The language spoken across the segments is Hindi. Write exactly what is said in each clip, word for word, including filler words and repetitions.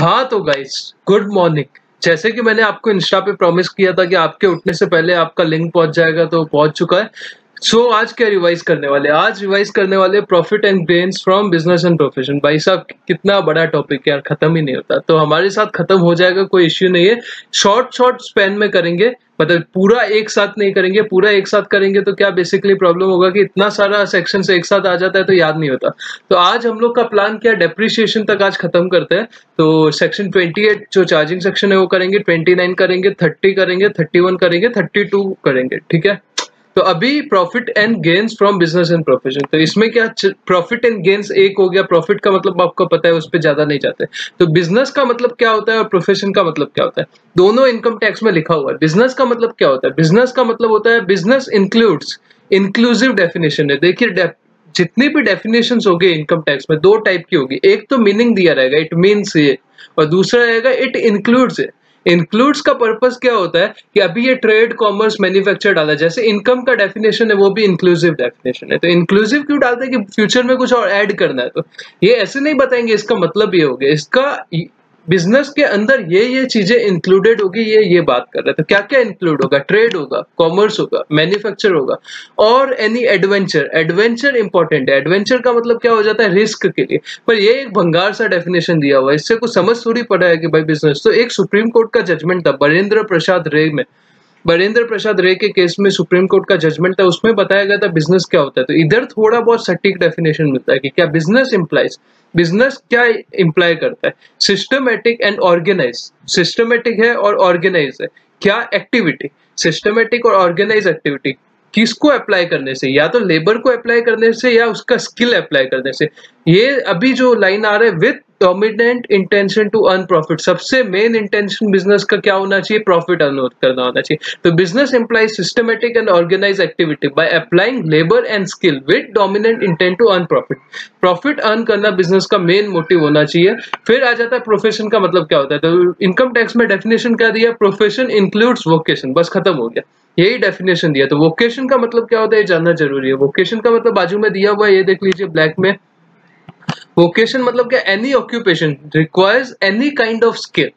हाँ तो गाइस गुड मॉर्निंग। जैसे कि मैंने आपको इंस्टा पे प्रॉमिस किया था कि आपके उठने से पहले आपका लिंक पहुंच जाएगा, तो पहुंच चुका है। सो so, आज क्या रिवाइज करने वाले आज रिवाइज करने वाले profit and gains from business and profession. भाई साहब कितना बड़ा टॉपिक यार, खत्म ही नहीं होता। तो हमारे साथ खत्म हो जाएगा, कोई इश्यू नहीं है। शॉर्ट शॉर्ट स्पैन में करेंगे, मतलब पूरा एक साथ नहीं करेंगे। पूरा एक साथ करेंगे तो क्या बेसिकली प्रॉब्लम होगा कि इतना सारा सेक्शन से एक साथ आ जाता है तो याद नहीं होता। तो आज हम लोग का प्लान क्या, डेप्रिसिएशन तक आज खत्म करते हैं। तो सेक्शन अट्ठाईस जो चार्जिंग सेक्शन है वो करेंगे, उनतीस करेंगे, तीस करेंगे, इकतीस करेंगे, बत्तीस करेंगे, ठीक है। तो अभी profit and gains from business and profession. तो इसमें क्या, प्रॉफिट एंड गेन्स एक हो गया। प्रॉफिट का मतलब आपको पता है, उस पर ज्यादा नहीं जाते। तो बिजनेस का मतलब क्या होता है और प्रोफेशन का मतलब क्या होता है, दोनों इनकम टैक्स में लिखा हुआ है। बिजनेस का मतलब क्या होता है, बिजनेस का मतलब होता है बिजनेस इंक्लूड्स, इंक्लूसिव डेफिनेशन है। देखिए जितनी भी डेफिनेशंस होगी इनकम टैक्स में दो टाइप की होगी, एक तो मीनिंग दिया रहेगा इट मीन्स ये, और दूसरा रहेगा इट इंक्लूड्स। इंक्लूड्स का पर्पस क्या होता है कि अभी ये ट्रेड, कॉमर्स, मैन्युफैक्चर डाला है। जैसे इनकम का डेफिनेशन है वो भी इंक्लूसिव डेफिनेशन है। तो इंक्लूसिव क्यों डालते हैं कि फ्यूचर में कुछ और ऐड करना है। तो ये ऐसे नहीं बताएंगे इसका मतलब ये हो गया, इसका बिजनेस के अंदर ये ये चीजें इंक्लूडेड होगी, ये ये बात कर रहे हैं। तो क्या क्या इंक्लूड होगा, ट्रेड होगा, कॉमर्स होगा, मैन्युफैक्चर होगा और एनी एडवेंचर। एडवेंचर इंपॉर्टेंट है। एडवेंचर का मतलब क्या हो जाता है, रिस्क के लिए। पर ये एक भंगार सा डेफिनेशन दिया हुआ है, इससे कुछ समझ थोड़ी पड़ा है कि भाई बिजनेस। तो एक सुप्रीम कोर्ट का जजमेंट था बरेंद्र प्रसाद रे में, बरेंद्र प्रसाद रे के केस में सुप्रीम कोर्ट का जजमेंट था, उसमें बताया गया था बिजनेस क्या होता है। तो इधर थोड़ा बहुत सटीक डेफिनेशन मिलता है कि क्या बिजनेस इंप्लाइज, बिजनेस क्या इंप्लाई करता है। सिस्टमेटिक एंड ऑर्गेनाइज, सिस्टमेटिक है और ऑर्गेनाइज है। क्या एक्टिविटी, सिस्टमेटिक और ऑर्गेनाइज एक्टिविटी किसको अप्लाई करने से, या तो लेबर को अप्लाई करने से या उसका स्किल अप्लाई करने से। ये अभी जो लाइन आ रहा है with dominant intention to earn profit, सबसे मेन इंटेंशन बिजनेस का क्या होना चाहिए, प्रॉफिट अर्न करना होना चाहिए। तो business employs systematic and organise activity by applying labour and skill with dominant intent to earn profit. Profit earn करना बिजनेस का मेन मोटिव होना चाहिए। फिर आ जाता है प्रोफेशन का मतलब क्या होता है। तो इनकम टैक्स में डेफिनेशन क्या दिया, प्रोफेशन इंक्लूड्स वोकेशन, बस खत्म हो गया, यही डेफिनेशन दिया। तो वोकेशन का मतलब क्या होता है ये जानना जरूरी है। वोकेशन का मतलब बाजू में दिया हुआ है, ये देख लीजिए ब्लैक में। वोकेशन मतलब क्या, any occupation requires any kind of skill,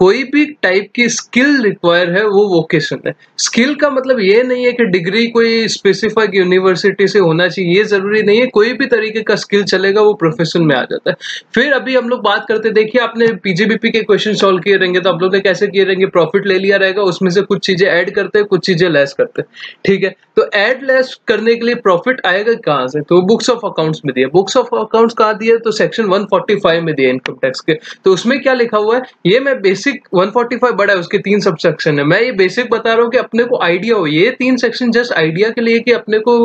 कोई भी टाइप की स्किल रिक्वायर है वो वोकेशन है। स्किल का मतलब ये नहीं है कि डिग्री कोई स्पेसिफिक यूनिवर्सिटी से होना चाहिए, ये जरूरी नहीं है, कोई भी तरीके का स्किल चलेगा, वो प्रोफेशन में आ जाता है। फिर अभी हम लोग बात करते, देखिए आपने पीजीबीपी के क्वेश्चन सॉल्व किए रहेंगे तो आप लोग ने कैसे किए रहेंगे, प्रॉफिट ले लिया रहेगा, उसमें से कुछ चीजें ऐड करते हैं, कुछ चीजें लेस करते हैं, ठीक है। तो ऐड लेस करने के लिए प्रॉफिट आएगा कहाँ से, तो बुक्स ऑफ अकाउंट्स में दिया। बुक्स ऑफ अकाउंट्स कहाँ दिए, तो सेक्शन वन फोर्टी फाइव में दिया इनकम टैक्स के। तो उसमें क्या लिखा हुआ है, ये मैं एक सौ पैंतालीस बड़ा है, उसके तीन सब सेक्शन है। मैं ये बेसिक बता रहा हूँ कि अपने को आइडिया हो, ये तीन सेक्शन जस्ट आइडिया के लिए कि अपने को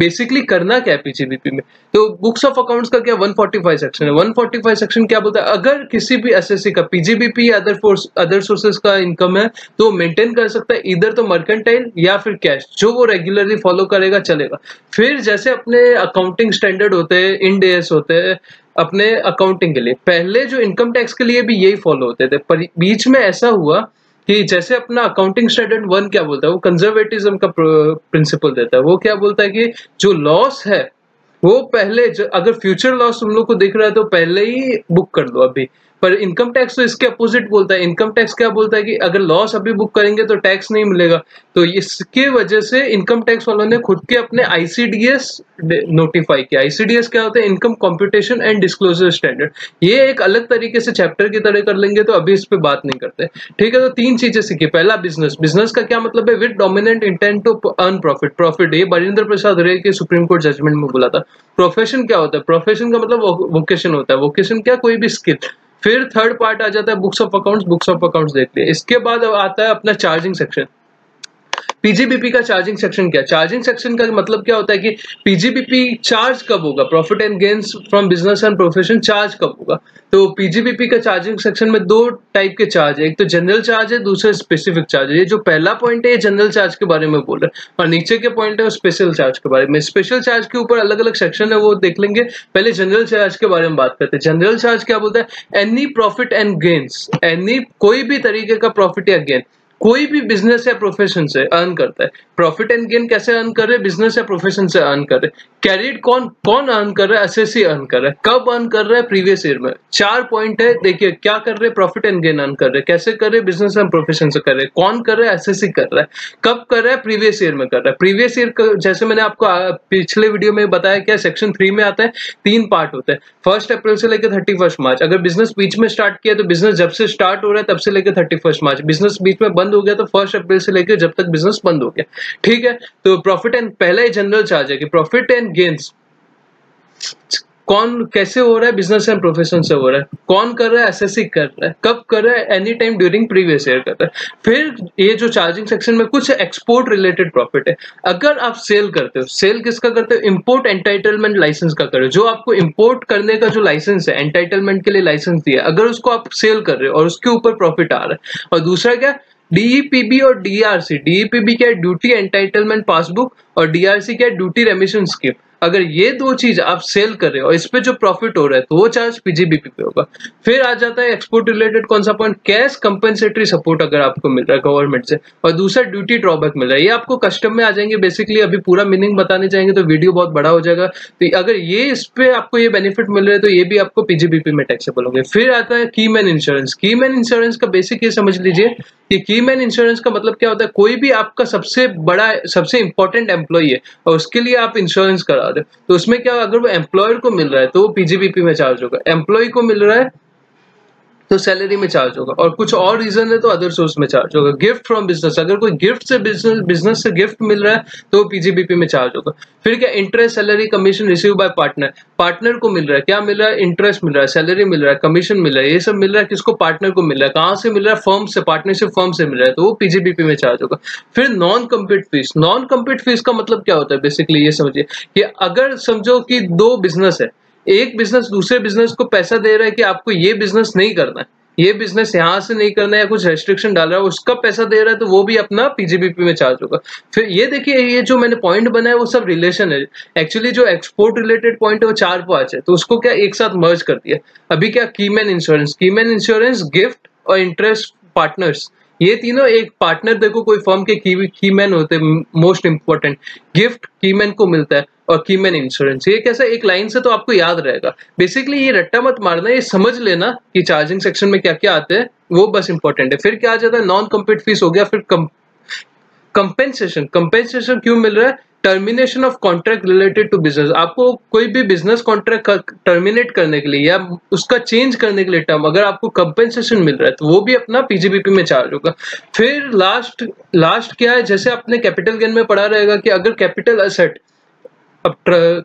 बेसिकली करना क्या है पीजीबीपी में। तो बुक्स ऑफ अकाउंट्स का क्या एक सौ पैंतालीस सेक्शन है। एक सौ पैंतालीस सेक्शन क्या बोलता है, अगर किसी भी एसएससी का PGBP other force other sources का इनकम है तो मेंटेन कर सकता है, इधर तो मर्केंटाइल या फिर कैश, जो वो रेगुलरली फॉलो करेगा चलेगा। फिर जैसे अपने अकाउंटिंग स्टैंडर्ड होते हैं, इंड एएस होते हैं अपने अकाउंटिंग के लिए, पहले जो इनकम टैक्स के लिए भी यही फॉलो होते थे। पर बीच में ऐसा हुआ कि जैसे अपना अकाउंटिंग स्टैंडर्ड वन क्या बोलता है, वो कंजर्वेटिज्म का प्रिंसिपल देता है। वो क्या बोलता है कि जो लॉस है वो पहले, अगर फ्यूचर लॉस तुम लोग को दिख रहा है तो पहले ही बुक कर दो अभी। पर इनकम टैक्स तो इसके अपोजिट बोलता है। इनकम टैक्स क्या बोलता है कि अगर लॉस अभी बुक करेंगे तो टैक्स नहीं मिलेगा। तो इसके वजह से इनकम टैक्स वालों ने खुद के अपने आईसीडीएस नोटिफाई किया। आईसीडीएस क्या होता है, income computation and disclosure standard. ये एक अलग तरीके से चैप्टर की तरह कर लेंगे, तो अभी इस पर बात नहीं करते, ठीक है। तो तीन चीजें सीखी, पहला बिजनेस, बिजनेस का क्या मतलब है, with dominant intent to earn profit, profit. ये बरेंद्र प्रसाद रे के सुप्रीम कोर्ट जजमेंट में बोला था। प्रोफेशन क्या होता है, प्रोफेशन का मतलब वोकेशन होता है, वोकेशन क्या, कोई भी स्किल। फिर थर्ड पार्ट आ जाता है books of accounts, books of accounts देख लिया। इसके बाद आता है अपना चार्जिंग सेक्शन। पीजीबीपी का चार्जिंग सेक्शन क्या, चार्जिंग सेक्शन का मतलब क्या होता है कि पीजीबीपी चार्ज कब होगा, profit and gains from business and profession charge कब होगा। तो पीजीबीपी का चार्जिंग सेक्शन में दो टाइप के चार्ज है, एक तो जनरल चार्ज है, दूसरा स्पेसिफिक चार्ज है। ये जो पहला पॉइंट है ये जनरल चार्ज के बारे में बोल रहे हैं, और नीचे के पॉइंट है वो स्पेशल चार्ज के बारे में। स्पेशल चार्ज के ऊपर अलग अलग सेक्शन है, वो देख लेंगे। पहले जनरल चार्ज के बारे में बात करते हैं। जनरल चार्ज क्या बोलता है, any profit and gains, any कोई भी तरीके का प्रॉफिट या गेन, कोई भी बिजनेस या प्रोफेशन से अर्न करता है। प्रॉफिट एंड गेन कैसे अर्न कर रहे? बिजनेस या प्रोफेशन से अर्न कर रहे। कैरिड कौन कौन अर्न कर रहा है? एसएससी अर्न कर रहा है। कब अर्न कर रहा है? प्रीवियस ईयर में। चार पॉइंट है, देखिए क्या कर रहे? प्रॉफिट एंड गेन अर्न कर रहे। कैसे कर रहे? बिजनेस एंड प्रोफेशन से कर रहे। कौन कर रहा है? एसएससी कर रहा है। कब कर रहा है? प्रीवियस ईयर में कर रहा है। प्रीवियस ईयर जैसे मैंने आपको पिछले वीडियो में बताया, क्या सेक्शन थ्री में आता है, तीन पार्ट होते हैं, फर्स्ट अप्रैल से लेकर थर्टी फर्स्ट मार्च। अगर बिजनेस बीच में स्टार्ट किया तो बिजनेस जब से स्टार्ट हो रहा है तब से लेकर थर्टी फर्स्ट मार्च। बिजनेस बीच में बंद हो गया तो फर्स्ट अप्रैल से लेकर जब तक बिजनेस बंद हो गया, ठीक है। तो प्रॉफिट एंड पहला ही जनरल चार्ज है कि प्रॉफिट एंड गेन्स कौन कैसे हो रहा है? बिजनेस एंड प्रोफेशन से हो रहा है। कौन कर रहा है? एसएससी कर रहा है। कब कर रहा है? Any time during previous year कर रहा है। फिर ये जो चार्जिंग सेक्शन में कुछ एक्सपोर्ट रिलेटेड प्रॉफिट है, अगर आप सेल करते हो, सेल किसका करते हो? इंपोर्ट एंटाइटलमेंट लाइसेंस का कर रहे हो। जो आपको इंपोर्ट करने का जो लाइसेंस है, एंटाइटलमेंट के लिए लाइसेंस दिया, अगर उसको आप सेल कर रहे हो और उसके ऊपर प्रॉफिट आ रहा है। और दूसरा क्या? डीईपीबी और डीआरसी। डीईपीबी क्या है? ड्यूटी एंटाइटलमेंट पासबुक, और डीआरसी क्या है? Duty remission scheme. अगर ये दो चीज आप सेल कर रहे हो और इस पे जो प्रॉफिट हो रहा है तो वो चार्ज पीजीबीपी पे होगा। फिर आ जाता है एक्सपोर्ट रिलेटेड कौन सा पॉइंट? कैश कंपेंसेटरी सपोर्ट अगर आपको मिल रहा है गवर्नमेंट से, और दूसरा ड्यूटी ड्रॉबैक मिल रहा है। ये आपको कस्टम में आ जाएंगे बेसिकली, अभी पूरा मीनिंग बताने जाएंगे तो वीडियो बहुत बड़ा हो जाएगा। तो अगर ये इस पे आपको ये बेनिफिट मिल रहा है तो ये भी आपको पीजीबीपी में टैक्सेबल होंगे। फिर आता है कीमैन इंश्योरेंस। कीमैन इंश्योरेंस का बेसिक ये समझ लीजिए कि कीमैन इंश्योरेंस का मतलब क्या होता है? कोई भी आपका सबसे बड़ा सबसे इंपॉर्टेंट एम्प्लॉई है और उसके लिए आप इंश्योरेंस करा, तो उसमें क्या, अगर वो एम्प्लॉयर को मिल रहा है तो वो पीजीबीपी में चार्ज होगा, एम्प्लॉय को मिल रहा है तो सैलरी में चार्ज होगा, और कुछ और रीजन है तो अदर सोर्स में चार्ज होगा। गिफ्ट फ्रॉम बिजनेस, अगर कोई गिफ्ट से बिजनेस बिजनेस से गिफ्ट मिल रहा है तो पीजीबीपी में चार्ज होगा। फिर क्या? Interest, salary, commission receive by partner. Partner को मिल रहा है, क्या मिल रहा है? इंटरेस्ट मिल रहा है, सैलरी मिल रहा है, कमीशन मिल रहा है, ये सब मिल रहा है। किसको? पार्टनर को मिल रहा है। कहाँ से मिल रहा है? फर्म से, पार्टनरशिप फर्म से मिल रहा है, तो वो पीजीबीपी में चार्ज होगा। फिर non compete fees. Non compete fees का मतलब क्या होता है? बेसिकली ये समझिए कि अगर समझो कि दो बिजनेस है, एक बिजनेस दूसरे बिजनेस को पैसा दे रहा है कि आपको ये बिजनेस नहीं करना है, ये बिजनेस यहाँ से नहीं करना है, या कुछ रेस्ट्रिक्शन डाल रहा है, उसका पैसा दे रहा है, तो वो भी अपना पीजीबीपी में चार्ज होगा। फिर ये देखिए, ये जो मैंने पॉइंट बनाया वो सब रिलेशन है। एक्चुअली जो एक्सपोर्ट रिलेटेड पॉइंट है वो चार पांच है, तो उसको क्या एक साथ मर्ज कर दिया। अभी क्या? Keyman insurance, keyman insurance, gift और इंटरेस्ट, पार्टनर्स, ये तीनों एक पार्टनर। देखो कोई फर्म के की, की मैन होते हैं most important. Gift keyman को मिलता है और की मैन इंश्योरेंस, ये कैसा एक लाइन से तो आपको याद रहेगा। बेसिकली ये रट्टा मत मारना, ये समझ लेना कि चार्जिंग सेक्शन में क्या क्या आते हैं, वो बस इंपॉर्टेंट है। फिर क्या आ जाता है? नॉन कम्पीट फीस हो गया। फिर कंपेंसेशन, कंपेंसेशन क्यों मिल रहा है? Termination of contract related to business. आपको कोई भी बिजनेस कॉन्ट्रैक्ट टर्मिनेट करने के लिए या उसका चेंज करने के लिए टर्म, अगर आपको कंपेंसेशन मिल रहा है तो वो भी अपना पीजीबीपी में चार्ज होगा। फिर लास्ट लास्ट क्या है? जैसे आपने कैपिटल गेन में पढ़ा रहेगा कि अगर कैपिटल असेट, अब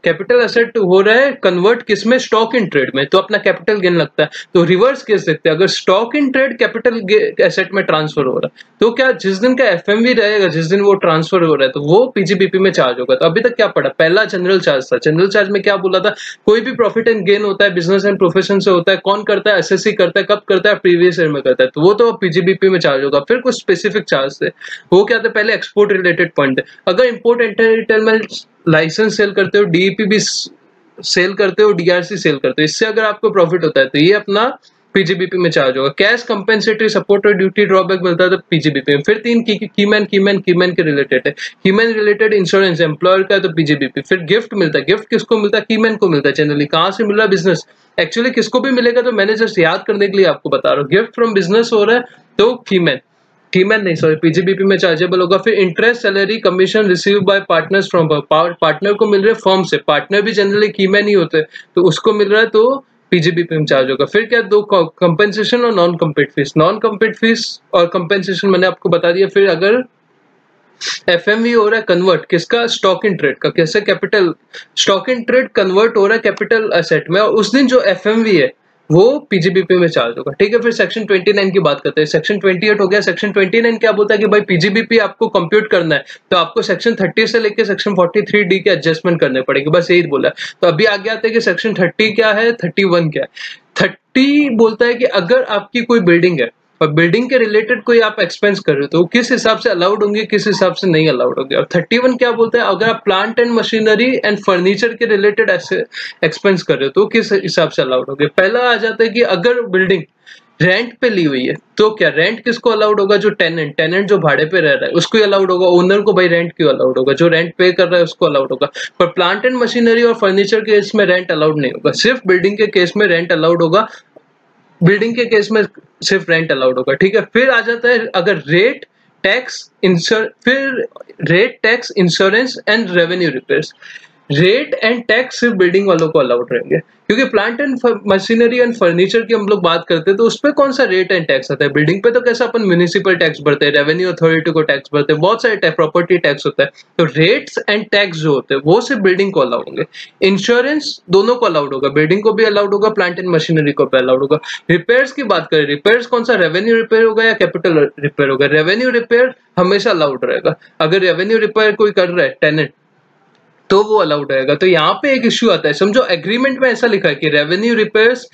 कैपिटल असेट हो रहा है कन्वर्ट किस में? स्टॉक इन ट्रेड में, तो अपना कैपिटल गेन लगता है। तो रिवर्स केस देखते हैं, अगर stock in trade capital asset में ट्रांसफर हो रहा है तो क्या जिस दिन का एफएमवी रहेगा, जिस दिन वो ट्रांसफर हो रहा है, तो वो पीजीबीपी में चार्ज होगा। तो अभी तक क्या पढ़ा? पहला जनरल चार्ज था। जनरल चार्ज में क्या बोला था? कोई भी प्रॉफिट एंड गेन होता है बिजनेस एंड प्रोफेशन से होता है, कौन करता है? एसएससी करता है। कब करता है? प्रीवियस ईयर में करता है, तो वो तो पीजीबीपी में चार्ज होगा। फिर कुछ स्पेसिफिक चार्ज थे, वो क्या था? पहले एक्सपोर्ट रिलेटेड पॉइंट है, अगर इंपोर्ट एंटाइटलमेंट लाइसेंस सेल करते हो, डीईपीबी सेल करते हो, डीआरसी सेल करते हो, इससे अगर आपको प्रॉफिट होता है तो ये अपना पीजीबीपी में चार्ज होगा। कैश कंपेंसेटरी सपोर्ट और ड्यूटी ड्रॉबैक मिलता है तो पीजीबीपी में। फिर तीन की कीमैन कीमैन कीमैन के रिलेटेड है, कीमैन रिलेटेड इंश्योरेंस एम्प्लॉयर का है तो पीजीबीपी। फिर गिफ्ट मिलता है, गिफ्ट किसको मिलता है? कीमैन को मिलता है। जनरली कहाँ से मिल रहा है? बिजनेस। एक्चुअली किसको भी मिलेगा, तो मैंने जस्ट याद करने के लिए आपको बता रहा हूँ। गिफ्ट फ्रॉम बिजनेस हो रहा है तो कीमैन कीमैन नहीं सॉरी पीजीबीपी में चार्जेबल होगा। फिर interest, salary, commission receive by partners from partner को मिल रहे फर्म से, पार्टनर भी जनरली कीमैन ही होते हैं, तो उसको मिल रहा है तो पीजीबीपी में चार्ज होगा। फिर क्या? दो कंपेंसेशन और non compete fees. Non compete fees और कंपेंसेशन मैंने आपको बता दिया। फिर अगर एफएमवी हो रहा है कन्वर्ट किसका? स्टॉक इन ट्रेड का। कैसे? Capital stock in trade convert हो रहा है कैपिटल असेट में, और उस दिन जो एफएमवी है वो पीजीबीपी में चार्ज होगा, ठीक है। फिर सेक्शन उनतीस की बात करते हैं। सेक्शन अट्ठाईस हो गया। सेक्शन उनतीस क्या बोलता है कि भाई पीजीबीपी आपको कंप्यूट करना है तो आपको सेक्शन तीस से लेकर सेक्शन तैंतालीस डी के एडजस्टमेंट करने पड़ेंगे, बस यही बोला है। तो अभी आगे आते हैं कि सेक्शन तीस क्या है, इकतीस क्या है। तीस बोलता है कि अगर आपकी कोई बिल्डिंग है और बिल्डिंग के रिलेटेड कोई आप एक्सपेंस कर रहे हो तो किस हिसाब से अलाउड होंगे, किस हिसाब से नहीं अलाउड होंगे। और इकतीस क्या बोलता है? अगर आप plant and machinery and furniture के रिलेटेड एक्सपेंस कर रहे हो तो किस हिसाब से अलाउड होंगे। पहला आ जाता है कि अगर बिल्डिंग रेंट पे ली हुई है, तो क्या रेंट किसको अलाउड होगा? जो टेनेंट टेनेंट जो भाड़े पे रह रहा है उसको ही अलाउड होगा। ओनर को भाई रेंट क्यों अलाउड होगा? जो रेंट पे कर रहा है उसको अलाउड होगा। पर प्लांट एंड मशीनरी और फर्नीचर के केस में रेंट अलाउड नहीं होगा, सिर्फ बिल्डिंग के केस में रेंट अलाउड होगा। बिल्डिंग के केस में सिर्फ रेंट अलाउड होगा, ठीक है। फिर आ जाता है अगर रेट टैक्स इंश्योर फिर rate tax insurance and revenue repairs. Rate and tax सिर्फ बिल्डिंग वालों को अलाउड रहेंगे, क्योंकि plant and machinery and furniture की हम लोग बात करते हैं तो उस पर कौन सा रेट एंड टैक्स आता है? बिल्डिंग पे तो कैसा अपन म्यूनिसिपल टैक्स भरते हैं, रेवेन्यू अथॉरिटी को टैक्स भरते हैं, बहुत सारे प्रॉपर्टी टैक्स होता है। तो रेट्स एंड टैक्स जो होते हैं वो सिर्फ बिल्डिंग को अलाउड होंगे। इंश्योरेंस दोनों को अलाउड होगा, बिल्डिंग को भी अलाउड होगा, प्लांट एंड मशीनरी को भी अलाउड होगा। रिपेयर्स की बात करें, रिपेयर्स कौन सा, रेवेन्यू रिपेयर होगा या कैपिटल रिपेयर होगा? रेवेन्यू रिपेयर हमेशा अलाउड रहेगा। अगर रेवेन्यू रिपेयर कोई कर रहा है टेनेंट तो वो अलाउड रहेगा। तो यहाँ पे एक इश्यू आता है, समझो एग्रीमेंट में ऐसा लिखा है कि रेवेन्यू रिपेयर्स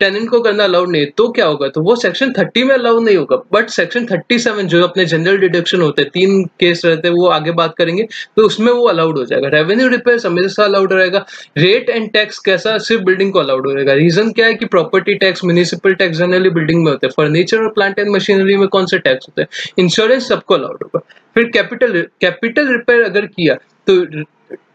टेनेंट को करना अलाउड नहीं, तो क्या होगा? तो वो सेक्शन थर्टी में अलाउड नहीं होगा, बट सेक्शन थर्टी सेवन जो अपने जनरल डिडक्शन होते हैं, तीन केस रहते हैं, वो आगे बात करेंगे, तो उसमें वो अलाउड हो जाएगा। रेवेन्यू रिपेयर्स हमेशा अलाउड रहेगा। रेट एंड टैक्स कैसा, सिर्फ बिल्डिंग को अलाउड रहेगा। रीजन क्या है कि property tax, municipal tax generally building में होते हैं, फर्नीचर और प्लांट एंड मशीनरी में कौन से टैक्स होते हैं? इंश्योरेंस सबको अलाउड होगा। फिर कैपिटल कैपिटल रिपेयर अगर किया तो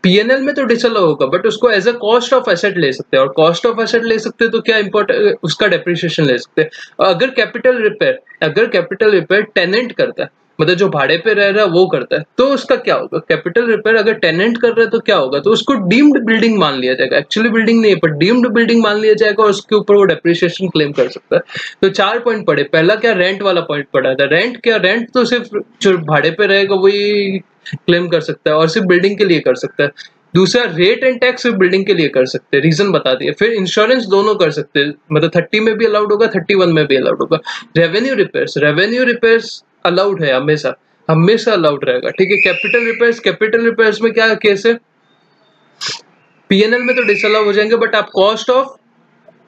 पीएनएल में तो डिसअलाउ होगा, बट उसको as a cost of asset ले सकते हैं, और कॉस्ट ऑफ एसेट ले सकते हैं तो क्या इंपॉर्टेंट, उसका डेप्रिसिएशन ले सकते हैं। अगर कैपिटल रिपेयर अगर कैपिटल रिपेयर टेनेंट करता है, मतलब जो भाड़े पे रह रहा है वो करता है, तो उसका क्या होगा? कैपिटल रिपेयर अगर टेनेंट कर रहा है तो क्या होगा? तो उसको डीम्ड बिल्डिंग मान लिया जाएगा, एक्चुअली बिल्डिंग नहीं है पर डीम्ड बिल्डिंग मान लिया जाएगा, और उसके ऊपर वो डेप्रिसिएशन क्लेम कर सकता है। तो चार पॉइंट पड़े, पहला क्या रेंट वाला पॉइंट पड़ा था। रेंट क्या, रेंट तो सिर्फ जो भाड़े पे रहेगा वही क्लेम कर सकता है और सिर्फ बिल्डिंग के लिए कर सकता है। दूसरा रेट एंड टैक्स सिर्फ बिल्डिंग के लिए कर सकते हैं, रीजन बता दिया। फिर इंश्योरेंस दोनों कर सकते हैं, मतलब थर्टी में भी अलाउड होगा, थर्टी वन में भी अलाउड होगा। Revenue repairs revenue repairs allowed है, हमेशा हमेशा अलाउड रहेगा, ठीक है। कैपिटल रिपेयर्स कैपिटल रिपेयर्स में क्या केस है, पीएनएल में तो डिसअलाउ हो जाएंगे, बट आप कॉस्ट ऑफ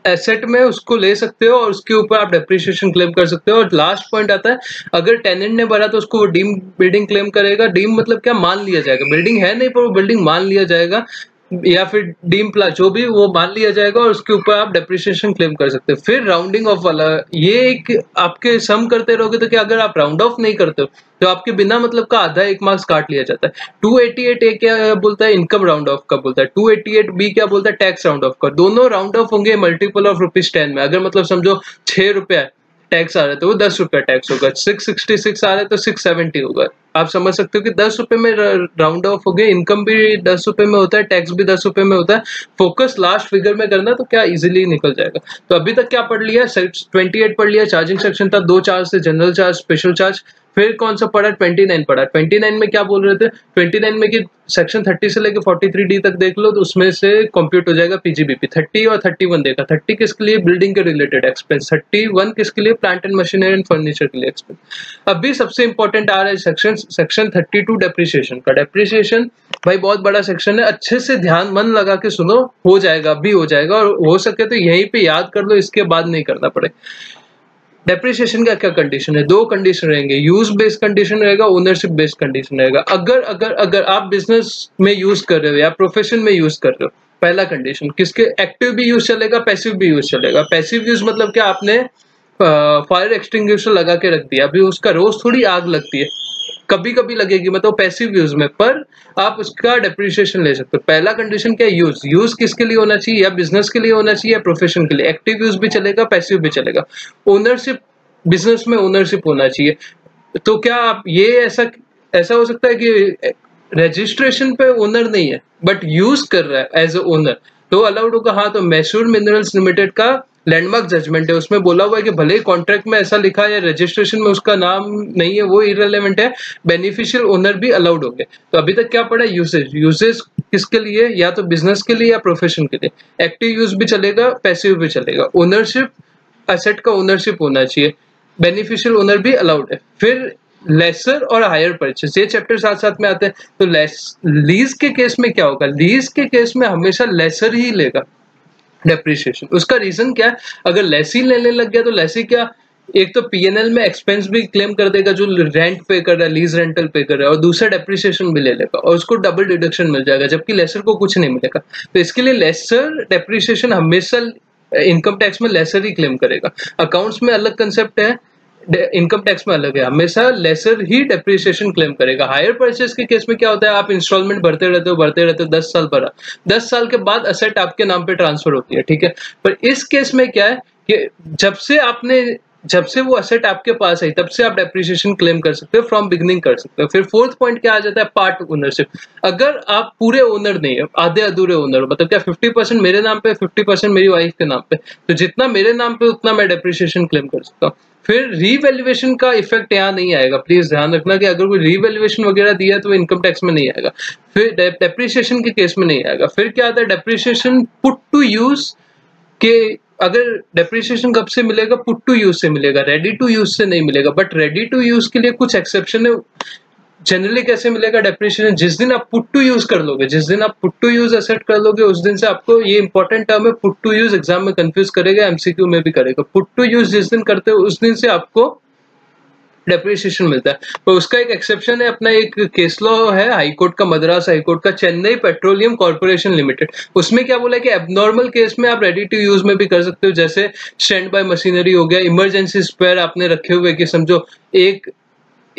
एसेट में उसको ले सकते हो और उसके ऊपर आप डेप्रिसिएशन क्लेम कर सकते हो। और लास्ट पॉइंट आता है, अगर टेनेंट ने भरा तो उसको वो डीम बिल्डिंग क्लेम करेगा। डीम मतलब क्या, मान लिया जाएगा, बिल्डिंग है नहीं पर वो बिल्डिंग मान लिया जाएगा, या फिर डीम प्ला जो भी, वो मान लिया जाएगा और उसके ऊपर आप डेप्रिसिएशन क्लेम कर सकते हो। फिर राउंडिंग ऑफ वाला, ये एक आपके सम करते रहोगे तो क्या, अगर आप राउंड ऑफ नहीं करते हो तो आपके बिना मतलब का आधा एक मार्क्स काट लिया जाता है। टू एटी एट ए क्या बोलता है, इनकम राउंड ऑफ का बोलता है। टू एटी एट बी क्या बोलता है, टैक्स राउंड ऑफ का। दोनों राउंड ऑफ होंगे मल्टीपल ऑफ रुपीज टेन में। अगर मतलब समझो छह रुपया टैक्स आ रहा है तो वो दस रुपये टैक्स होगा, सिक्स सिक्सटी सिक्स आ रहा है तो सिक्स सेवेंटी होगा। आप समझ सकते हो कि दस रुपये में राउंड ऑफ हो गया, इनकम भी दस रुपये में होता है, टैक्स भी दस रुपये में होता है। फोकस लास्ट फिगर में करना तो क्या इजीली निकल जाएगा। तो अभी तक क्या पढ़ लिया, ट्वेंटी एट पढ़ लिया, चार्जिंग सेक्शन था, दो चार्ज थे, जनरल चार्ज, स्पेशल चार्ज। फिर कौन सा पढ़ा, ट्वेंटी नाइन पढ़ा। ट्वेंटी नाइन में क्या बोल रहे थे, ट्वेंटी नाइन में कि सेक्शन थर्टी से लेकर फोर्टी थ्री डी तक देख लो तो उसमें से कंप्यूट हो जाएगा पीजीबीपी। थर्टी और थर्टी वन देखा, थर्टी किसके लिए, बिल्डिंग के रिलेटेड एक्सपेंस, थर्टी वन किसके लिए, plant and machinery and furniture के लिए एक्सपेंस। अभी सबसे इंपॉर्टेंट आ रहा है section section thirty two depreciation का। डेप्रिसिएशन भाई बहुत बड़ा सेक्शन है, अच्छे से ध्यान मन लगा के सुनो, हो जाएगा, अभी हो जाएगा, और हो सके तो यहीं पे याद कर लो, इसके बाद नहीं करना पड़े। डेप्रिसिएशन का क्या कंडीशन है, दो कंडीशन रहेंगे, यूज बेस्ड कंडीशन रहेगा, ओनरशिप बेस्ड कंडीशन रहेगा। अगर अगर अगर आप बिजनेस में यूज कर रहे हो या प्रोफेशन में यूज कर रहे हो, पहला कंडीशन किसके, एक्टिव भी यूज चलेगा, पैसिव भी यूज चलेगा। पैसिव यूज मतलब क्या, आपने फायर एक्सटिंग्विशर लगा के रख दिया, अभी उसका रोज थोड़ी आग लगती है, कभी कभी लगेगी, मतलब पैसिव यूज में, पर आप उसका डेप्रिसिएशन ले सकते हो। पहला कंडीशन क्या है, यूज यूज किसके लिए होना चाहिए, या बिजनेस के लिए होना चाहिए या प्रोफेशन के लिए। एक्टिव यूज भी चलेगा, पैसिव भी चलेगा। ओनरशिप, बिजनेस में ओनरशिप होना चाहिए। तो क्या आप ये ऐसा ऐसा हो सकता है कि रजिस्ट्रेशन पे ओनर नहीं है बट यूज कर रहा है एज ए ओनर, तो अलाउड होगा। हाँ, तो मैसूर मिनरल्स लिमिटेड का लैंडमार्क जजमेंट है, उसमें बोला हुआ है कि भले ही कॉन्ट्रैक्ट में ऐसा लिखा है या रजिस्ट्रेशन में उसका नाम नहीं है, वो इरेलेवेंट है, बेनिफिशियल ओनर भी अलाउड होंगे। तो अभी तक क्या पड़ा, यूसेज यूसेज किसके लिए, या तो बिजनेस के लिए या प्रोफेशन के लिए। एक्टिव यूज भी चलेगा, पैसिव भी चलेगा। ओनरशिप, एसेट का ओनरशिप होना चाहिए, बेनिफिशियल ओनर भी अलाउड है। फिर लेसर और हायर परचेस, ये चैप्टर साथ साथ में आते हैं। तो लेस लीज के केस में क्या होगा, लीज के केस में हमेशा लेसर ही लेगा डेप्रिसिएशन। उसका रीजन क्या है, अगर लेसी लेने लग गया तो लेसी क्या, एक तो पीएनएल में एक्सपेंस भी क्लेम कर देगा जो रेंट पे कर रहा है, लीज रेंटल पे कर रहा है, और दूसरा डेप्रिसिएशन भी ले लेगा और उसको डबल डिडक्शन मिल जाएगा, जबकि लेसर को कुछ नहीं मिलेगा। तो इसके लिए लेसर डेप्रिसिएशन हमेशा इनकम टैक्स में लेसर ही क्लेम करेगा। अकाउंट्स में अलग कंसेप्ट है, इनकम टैक्स में अलग है, हमेशा लेसर ही डेप्रिसिएशन क्लेम करेगा। हायर परचेज के केस में क्या होता है, आप इंस्टॉलमेंट भरते रहते हो भरते रहते हो दस साल भरा, दस साल के बाद असेट आपके नाम पे ट्रांसफर होती है, ठीक है। पर इस केस में क्या है कि जब से आपने जब से वो असेट आपके पास है तब से आप डेप्रिसिएशन क्लेम कर सकते हो, फ्रॉम बिगनिंग कर सकते हो। फिर फोर्थ पॉइंट क्या आ जाता है, पार्ट ओनरशिप। अगर आप पूरे ओनर नहीं है, आधे अधूरे ओनर हो, मतलब क्या फिफ्टी परसेंट मेरे नाम पे फिफ्टी परसेंट मेरी वाइफ के नाम पे, तो जितना मेरे नाम पे उतना मैं डेप्रिसिएशन क्लेम कर सकता हूँ। फिर रीवैल्यूएशन का इफेक्ट यहाँ नहीं आएगा, प्लीज ध्यान रखना कि अगर कोई रीवैल्यूएशन वगैरह दिया है तो इनकम टैक्स में नहीं आएगा, फिर डेप्रिसिएशन के केस में नहीं आएगा। फिर क्या आता है, डेप्रिसिएशन पुट टू यूज के, अगर डेप्रिसिएशन कब से मिलेगा, पुट टू यूज से मिलेगा, रेडी टू यूज से नहीं मिलेगा। बट रेडी टू यूज के लिए कुछ एक्सेप्शन है। जनरली कैसे मिलेगा डेप्रिसिएशन, जिस दिन आप पुट टू यूज कर लोगे, जिस दिन आप पुट टू यूज असेट कर लोगे उस दिन से आपको, ये इंपॉर्टेंट टर्म है, पुट टू यूज एग्जाम में कंफ्यूज करेगा, एमसीक्यू में भी करेगा। पुट टू यूज जिस दिन करते हो उस दिन से आपको डेप्रिसिएशन मिलता है। पर उसका एक एक्सेप्शन है, अपना एक केस लॉ है हाई कोर्ट का, मद्रास हाई कोर्ट का, चेन्नई पेट्रोलियम कॉर्पोरेशन लिमिटेड। उसमें क्या बोला है कि एबनॉर्मल केस में आप रेडी टू यूज में भी कर सकते हो, जैसे स्टैंड बाय मशीनरी हो गया, इमरजेंसी स्पेयर आपने रखे हुए कि समझो एक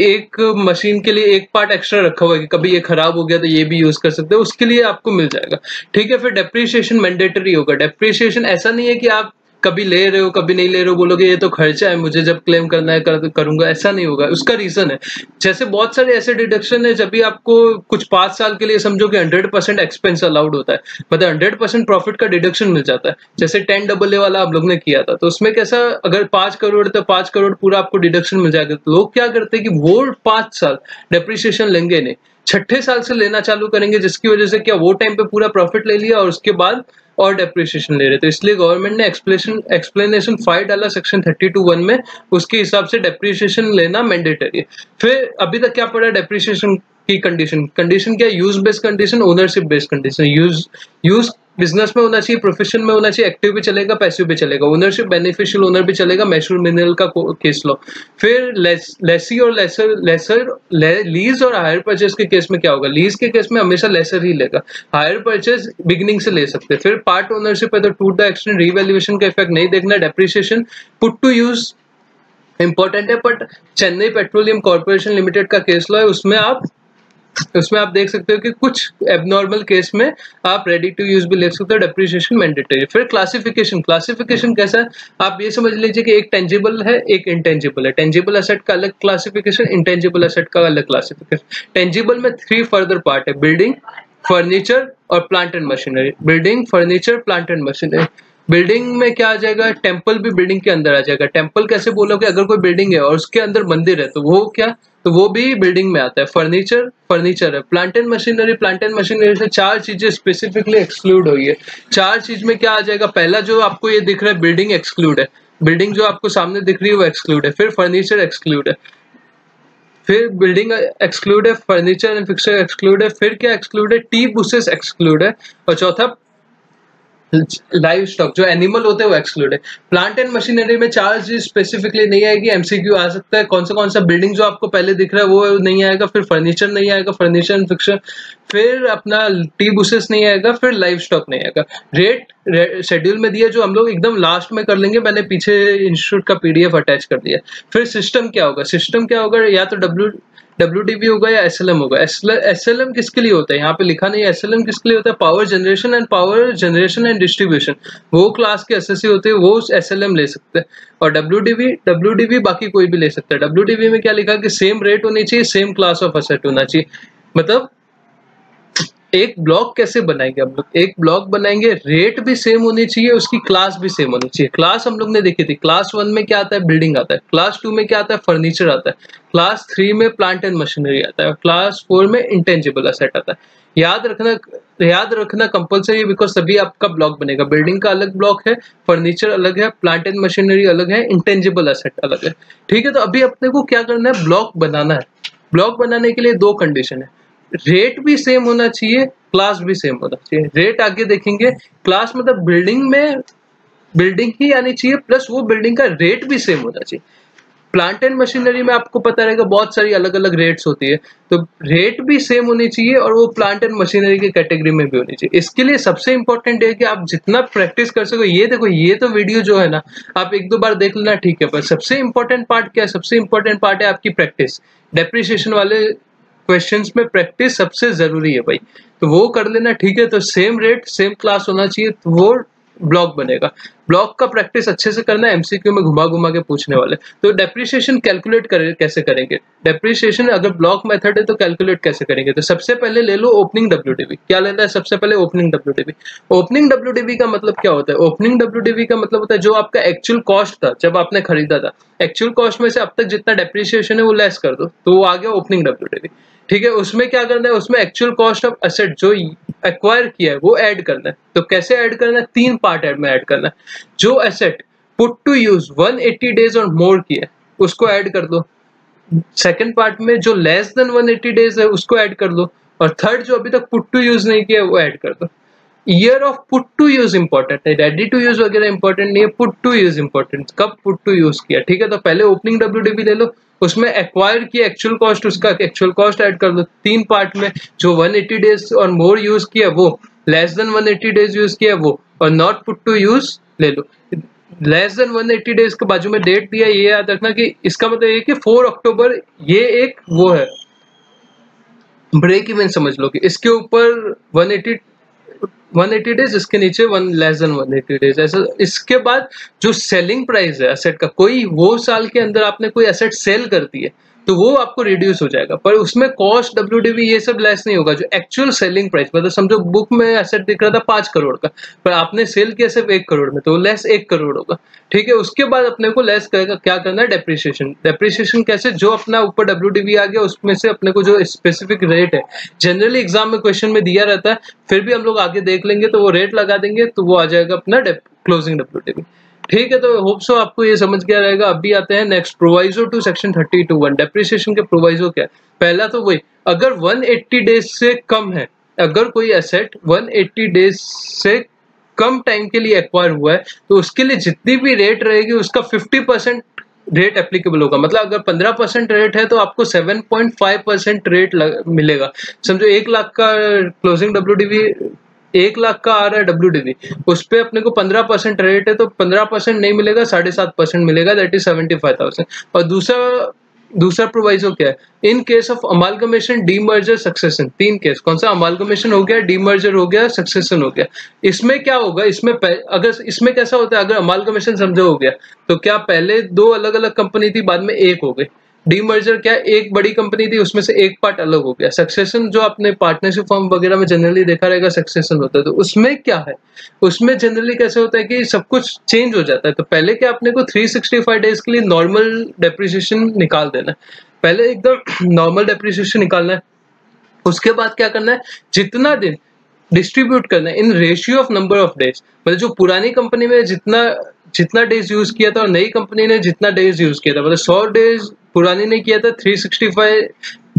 एक मशीन के लिए एक पार्ट एक्स्ट्रा रखा हुआ है कि कभी ये खराब हो गया तो ये भी यूज कर सकते हो, उसके लिए आपको मिल जाएगा, ठीक है। फिर डेप्रिसिएशन मैंडेटरी होगा। डेप्रिसिएशन ऐसा नहीं है कि आप कभी ले रहे हो कभी नहीं ले रहे हो, बोलोगे ये तो खर्चा है मुझे जब क्लेम करना है कर, करूंगा, ऐसा नहीं होगा। उसका रीजन है, जैसे बहुत सारे ऐसे डिडक्शन है जब भी आपको कुछ पाँच साल के लिए समझो कि हंड्रेड परसेंट एक्सपेंस अलाउड होता है, मतलब हंड्रेड परसेंट प्रॉफिट का डिडक्शन मिल जाता है, जैसे टेन डबल ए वाला आप लोग ने किया था। तो उसमें कैसा, अगर पाँच करोड़ तो पाँच करोड़ पूरा आपको डिडक्शन मिल जाएगा। तो लोग क्या करते हैं कि वो पाँच साल डेप्रिसिएशन लेंगे नहीं, छठे साल से लेना चालू करेंगे, जिसकी वजह से क्या वो टाइम पे पूरा प्रॉफिट ले लिया और उसके बाद और डेप्रिसिएशन ले रहे थे। इसलिए गवर्नमेंट ने एक्सप्लेनेशन एक्सप्लेनेशन फाइव डाला सेक्शन थर्टी टू वन में, उसके हिसाब से डेप्रिसिएशन लेना मैंडेटरी है। फिर अभी तक क्या पड़ा, डेप्रिसिएशन की कंडीशन कंडीशन क्या, use based condition, ownership based condition. Use use business में होना चाहिए, प्रोफेशन में होना चाहिए, एक्टिव भी चलेगा पैसिव भी चलेगा, ओनरशिप बेनिफिशियल ओनर भी चलेगा, मैसूर मिनरल का केस लो। फिर लेस, लेसी और लेसर लेसर ले, लीज और हायर परचेज के केस में क्या होगा, लीज के केस में हमेशा लेसर ही लेगा, हायर परचेज बिगिनिंग से ले सकते हैं। फिर पार्ट ओनरशिप है तो टू द एक्सटेंट रीवैल्यूएशन का इफेक्ट नहीं देखना। Depreciation put to use important है, but Chennai petroleum corporation limited का केस लॉ है, उसमें आप उसमें आप देख सकते हो कि कुछ एबनॉर्मल केस में आप रेडी टू यूज भी ले सकते हो, डेप्रिसिएशन मैंडेटरी। फिर क्लासिफिकेशन क्लासिफिकेशन कैसा है, आप ये समझ लीजिए कि एक टेंजिबल है एक इंटेंजिबल है। टेंजिबल असेट का अलग क्लासिफिकेशन, इंटेंजिबल असेट का अलग क्लासिफिकेशन। टेंजिबल में थ्री फर्दर पार्ट है, बिल्डिंग, फर्नीचर और plant and machinery. Building, furniture, plant and machinery. Building में क्या आ जाएगा, टेम्पल भी बिल्डिंग के अंदर आ जाएगा। टेम्पल कैसे बोलोगे, अगर कोई बिल्डिंग है और उसके अंदर मंदिर है तो वो क्या तो वो भी बिल्डिंग में आता है। फर्नीचर फर्नीचर है। Plant and machinery plant and machinery से चार चीजें स्पेसिफिकली एक्सक्लूड हुई है। चार चीज में क्या आ जाएगा, पहला जो आपको ये दिख रहा है बिल्डिंग एक्सक्लूड है, बिल्डिंग जो आपको सामने दिख रही है वो एक्सक्लूड है। फिर फर्नीचर एक्सक्लूड है, फिर बिल्डिंग एक्सक्लूड है, फर्नीचर एंड फिक्सचर एक्सक्लूड है, फिर क्या एक्सक्लूड है, टी बुसेस एक्सक्लूड है, और चौथा लाइव स्टॉक जो एनिमल होते हैं वो एक्सक्लूड है। प्लांट एंड मशीनरी में चार्ज स्पेसिफिकली नहीं आएगी, एमसीक्यू आ सकता है, कौन सा कौन सा बिल्डिंग जो आपको पहले दिख रहा है वो नहीं आएगा। फिर फर्नीचर नहीं आएगा, फर्नीचर एंड फिक्सचर, फिर अपना टी बुसेस नहीं आएगा, फिर लाइव स्टॉक नहीं आएगा। रेट शेड्यूल में दिया जो हम लोग एकदम लास्ट में कर लेंगे, मैंने पीछे इंस्टीट्यूट का पीडीएफ अटैच कर दिया। फिर सिस्टम क्या होगा सिस्टम क्या होगा या तो डब्ल्यू डब्ल्यू डी बी होगा या एस एल एम होगा। एस एल एम किसके लिए होता है, यहाँ पे लिखा नहीं है, एस एल एम किसके लिए होता है, power generation and power generation and distribution, वो क्लास के एसएससी होते हैं, वो एस एल एम ले सकते हैं। और W D B W D B बाकी कोई भी ले सकता है। डब्ल्यू डी बी में क्या लिखा कि सेम रेट होनी चाहिए, सेम क्लास ऑफ असेट होना चाहिए। मतलब एक ब्लॉक कैसे बनाएंगे हम लोग, एक ब्लॉक बनाएंगे, रेट भी सेम होनी चाहिए, उसकी क्लास भी सेम होनी चाहिए। क्लास हम लोग ने देखी थी, क्लास वन में क्या आता है बिल्डिंग आता है, क्लास टू में क्या आता है फर्नीचर आता है, क्लास थ्री में प्लांट एंड मशीनरी आता है, क्लास फोर में इंटेंजिबल असेट आता है। याद रखना याद रखना कंपलसरी, बिकॉज तभी आपका ब्लॉक बनेगा। बिल्डिंग का अलग ब्लॉक है, फर्नीचर अलग है, प्लांट एंड मशीनरी अलग है, इंटेंजिबल असेट अलग है, ठीक है। तो अभी अपने को क्या करना है, ब्लॉक बनाना है। ब्लॉक बनाने के लिए दो कंडीशन है, रेट भी सेम होना चाहिए, क्लास भी सेम होना चाहिए। रेट आगे देखेंगे, क्लास मतलब बिल्डिंग में बिल्डिंग ही आनी चाहिए, प्लस वो बिल्डिंग का रेट भी सेम होना चाहिए। प्लांट एंड मशीनरी में आपको पता रहेगा बहुत सारी अलग अलग रेट्स होती है, तो रेट भी सेम होनी चाहिए और वो प्लांट एंड मशीनरी की कैटेगरी में भी होनी चाहिए। इसके लिए सबसे इंपॉर्टेंट है कि आप जितना प्रैक्टिस कर सको। ये देखो ये तो वीडियो जो है ना आप एक दो बार देख लेना ठीक है, पर सबसे इंपॉर्टेंट पार्ट क्या है? सबसे इंपॉर्टेंट पार्ट है आपकी प्रैक्टिस। डेप्रिसिएशन वाले क्वेश्चंस में प्रैक्टिस सबसे जरूरी है भाई, तो वो कर लेना ठीक है। तो सेम रेट सेम क्लास होना चाहिए, तो वो ब्लॉक बनेगा। ब्लॉक का प्रैक्टिस अच्छे से करना, एमसीक्यू में घुमा घुमा के पूछने वाले। तो डेप्रिसिएशन कैलकुलेट करें कैसे करेंगे? डेप्रिसिएशन अगर ब्लॉक मेथड है तो कैलकुलेट कैसे करेंगे? तो सबसे पहले ले लो ओपनिंग डब्ल्यूडीवी। क्या लेना है? सबसे पहले ओपनिंग डब्ल्यूडीवी। ओपनिंग डब्ल्यूडीवी का मतलब क्या होता है? ओपनिंग डब्ल्यूडीवी का मतलब होता है जो आपका एक्चुअल कॉस्ट था जब आपने खरीदा था, एक्चुअल कॉस्ट में से अब तक जितना डेप्रिसिएशन है वो लेस कर दो, तो वो आ गया ओपनिंग डब्ल्यूडीवी ठीक है। उसमें क्या करना है? उसमें एक्चुअल कॉस्ट ऑफ एसेट जो एक्वायर किया है वो ऐड करना है। तो कैसे ऐड करना है? तीन पार्ट में ऐड करना है। जो asset put to use one eighty days और मोर किया है उसको ऐड कर लो। सेकंड पार्ट में जो less than one eighty days है उसको ऐड कर लो। और थर्ड जो अभी तक पुट टू यूज नहीं किया है वो ऐड कर दो। Year of put to use important है, रेडी टू यूज वगैरह इंपॉर्टेंट नहीं है, पुट टू यूज इंपॉर्टेंट, कब पुट टू यूज किया ठीक है। तो पहले ओपनिंग डब्ल्यूडीपी ले लो, उसमें एक्वायर की एक्चुअल कॉस्ट, उसका एक्चुअल कॉस्ट ऐड कर दो। तीन पार्ट में जो वन एटी डेज और मोर यूज किया वो, less than one eighty days use किया वो, और नॉट पुट टू यूज ले लो। Less than one eighty days के बाजू में डेट दिया, ये याद रखना कि इसका मतलब ये कि चार अक्टूबर, ये एक वो है ब्रेक इवन समझ लो कि इसके ऊपर one eighty one eighty days, इसके नीचे one less than one eighty days ऐसा। इसके बाद जो सेलिंग प्राइस है एसेट का, कोई वो साल के अंदर आपने कोई एसेट सेल कर दी है तो वो आपको रिड्यूस हो जाएगा, पर उसमें कॉस्ट डब्ल्यूडीवी ये सब लेस नहीं होगा। जो एक्चुअल सेलिंग प्राइस, मतलब समझो बुक में एसेट दिख रहा था पाँच करोड़ का, पर आपने सेल किया सिर्फ एक करोड़ में, तो लेस एक करोड़ होगा ठीक है। उसके बाद अपने को लेस करेगा क्या करना है? डेप्रिसिएशन। डेप्रिसिएशन कैसे? जो अपना ऊपर डब्ल्यूडीवी आ गया उसमें से अपने को जो स्पेसिफिक रेट है, जनरली एग्जाम में क्वेश्चन में दिया रहता है, फिर भी हम लोग आगे देख लेंगे तो वो रेट लगा देंगे, तो वो आ जाएगा अपना क्लोजिंग डब्ल्यूडीवी ठीक है। तो होप सो आपको ये समझ गया रहेगा। अभी आते हैं next proviso to section thirty two one. Depreciation के प्रोवाइजो क्या है? पहला तो वही, अगर वन एटी डेज से कम है, अगर कोई एसेट वन एटी डेज से कम टाइम के लिए एक्वायर हुआ है तो उसके लिए जितनी भी रेट रहेगी उसका फिफ्टी परसेंट रेट एप्लीकेबल होगा। मतलब अगर पंद्रह परसेंट रेट है तो आपको seven point five percent rate मिलेगा। समझो एक लाख का क्लोजिंग डब्ल्यूडीवी एक लाख का आ रहा है डब्ल्यूडीवी, उस पर अपने को पंद्रह परसेंट रेट है तो पंद्रह परसेंट नहीं मिलेगा, साढ़े सात परसेंट मिलेगा, that is seventy five thousand. और दूसरा दूसरा प्रोवाइजो क्या है? In case of amalgamation, demerger, succession, तीन केस। कौन सा? अमालगमेशन हो गया, डीमर्जर हो गया, सक्सेशन हो गया। इसमें क्या होगा? इसमें अगर इसमें कैसा होता है? अगर अमालगमेशन समझो हो गया तो क्या पहले दो अलग अलग कंपनी थी बाद में एक हो गई, डीमर्जर क्या एक बड़ी कंपनी थी उसमें से एक पार्ट अलग हो गया, सक्सेशन जो आपने पार्टनरशिप फॉर्म वगैरह में जनरली देखा रहेगा सक्सेशन होता है, तो उसमें क्या है? उसमें जनरली कैसे होता है कि सब कुछ चेंज हो जाता है। तो पहले क्या अपने को थ्री सिक्सटी फाइव डेज के लिए नॉर्मल डेप्रिसिएशन निकाल देना है, पहले एकदम नॉर्मल डेप्रिसिएशन निकालना है। उसके बाद क्या करना है? जितना दिन डिस्ट्रीब्यूट करना है in ratio of number of days, मतलब जो पुरानी कंपनी में जितना जितना डेज यूज किया था और नई कंपनी ने जितना डेज यूज किया था, मतलब सौ डेज पुरानी ने किया था, थ्री सिक्सटी फाइव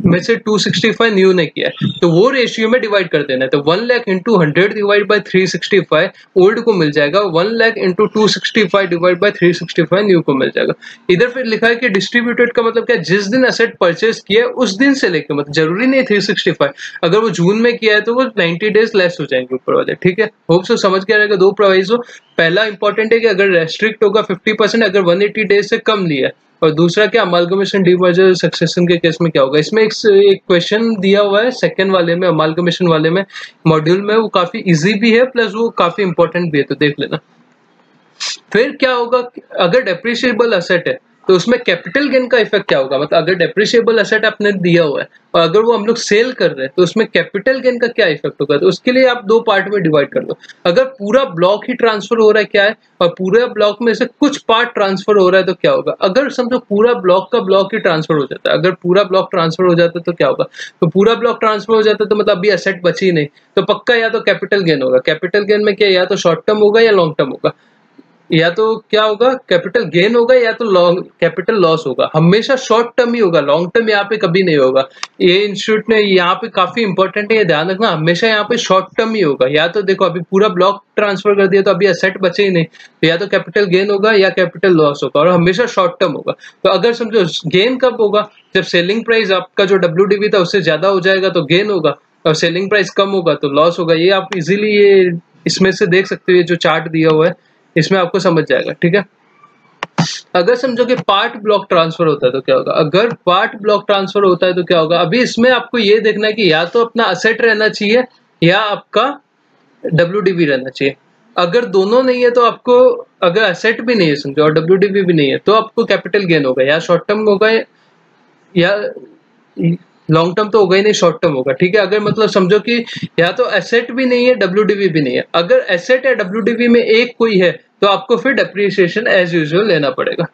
में से टू सिक्सटी फाइव न्यू ने किया है, तो वो रेशियो में डिवाइड कर देना है। तो one lakh into hundred divide by three sixty five old को मिल जाएगा, one lakh into two sixty five divide by three sixty five new को मिल जाएगा। इधर फिर लिखा है कि डिस्ट्रीब्यूटेड का मतलब क्या? जिस दिन एसेट परचेज किया है उस दिन से लेकर, मतलब जरूरी नहीं थ्री सिक्सटी फाइव, अगर वो जून में किया है तो वो नाइन्टी डेज लेस हो जाएंगे ऊपर वाले ठीक है। होप सो समझ के आएगा। दो प्रोवाइजो, पहला इंपॉर्टेंट है कि अगर रेस्ट्रिक्ट होगा फिफ्टी परसेंट अगर वन एटी डेज से कम लिया, और दूसरा क्या अमालगमेशन, डीमर्जर, सक्सेशन के केस में क्या होगा। इसमें एक एक क्वेश्चन दिया हुआ है सेकंड वाले में, अमालगमेशन वाले में मॉड्यूल में, वो काफी इजी भी है प्लस वो काफी इंपॉर्टेंट भी है, तो देख लेना। फिर क्या होगा? अगर डेप्रिशिएबल असेट है तो उसमें कैपिटल गेन का इफेक्ट क्या होगा? मतलब अगर डेप्रिशिएबल असेट आपने दिया हुआ है और अगर वो हम लोग सेल कर रहे हैं तो उसमें कैपिटल गेन का क्या इफेक्ट होगा? तो उसके लिए आप दो पार्ट में डिवाइड कर दो। अगर पूरा ब्लॉक ही ट्रांसफर हो रहा है क्या है, और पूरे ब्लॉक में से कुछ पार्ट ट्रांसफर हो रहा है तो क्या होगा? अगर समझो पूरा ब्लॉक का ब्लॉक ही ट्रांसफर हो जाता है, अगर पूरा ब्लॉक ट्रांसफर हो जाता है तो क्या होगा? तो पूरा ब्लॉक ट्रांसफर हो जाता है तो मतलब अभी असेट बची नहीं, तो पक्का या तो कैपिटल गेन होगा। कैपिटल गेन में क्या या तो शॉर्ट टर्म होगा या लॉन्ग टर्म होगा। या तो क्या होगा, कैपिटल गेन होगा या तो लॉन्ग कैपिटल लॉस होगा, हमेशा शॉर्ट टर्म ही होगा, लॉन्ग टर्म यहाँ पे कभी नहीं होगा। ये इंस्टीट्यूट ने यहाँ पे काफी इंपॉर्टेंट है, ये ध्यान रखना, हमेशा यहाँ पे शॉर्ट टर्म ही होगा। या तो देखो अभी पूरा ब्लॉक ट्रांसफर कर दिया तो अभी एसेट बचे ही नहीं, तो या तो कैपिटल गेन होगा या कैपिटल लॉस होगा, और हमेशा शॉर्ट टर्म होगा। तो अगर समझो गेन कब होगा, जब सेलिंग प्राइस आपका जो डब्ल्यू डी वी था उससे ज्यादा हो जाएगा तो गेन होगा, और सेलिंग प्राइस कम होगा तो लॉस होगा। ये आप इजीली ये इसमें से देख सकते हो, ये जो चार्ट दिया हुआ है इसमें आपको समझ जाएगा, ठीक है। अगर समझो कि पार्ट ब्लॉक ट्रांसफर होता है तो क्या होगा, अगर पार्ट ब्लॉक ट्रांसफर होता है तो क्या होगा, अभी इसमें आपको ये देखना है कि या तो अपना असेट रहना चाहिए या आपका डब्ल्यू डी वी रहना चाहिए। अगर दोनों नहीं है तो आपको, अगर असेट भी नहीं है समझो और डब्ल्यू डी वी भी नहीं है तो आपको कैपिटल गेन होगा, या शॉर्ट टर्म होगा या लॉन्ग टर्म तो होगा ही नहीं, शॉर्ट टर्म होगा, ठीक है। अगर मतलब समझो कि या तो एसेट भी नहीं है डब्ल्यू डी वी भी नहीं है, अगर एसेट या डब्ल्यू डी वी में एक कोई है तो आपको फिर डेप्रिसिएशन एज यूजुअल लेना पड़ेगा,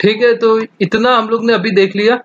ठीक है। तो इतना हम लोग ने अभी देख लिया,